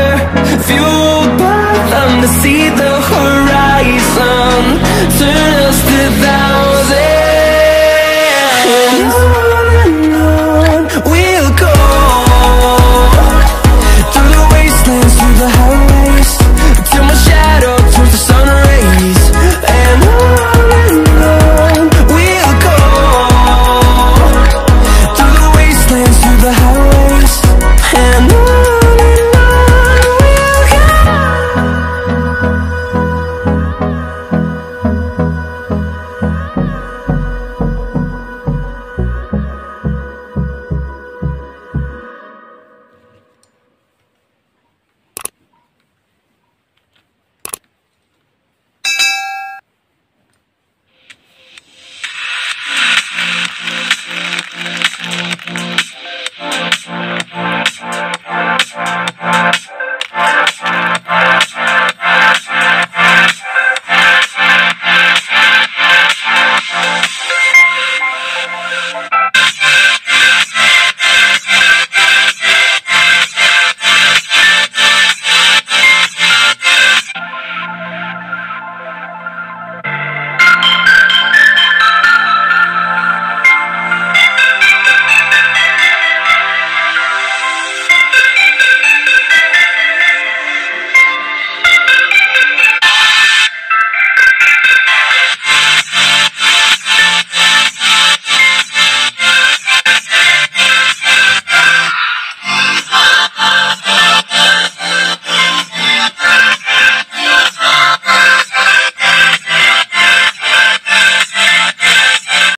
fueled by them to see the horizon.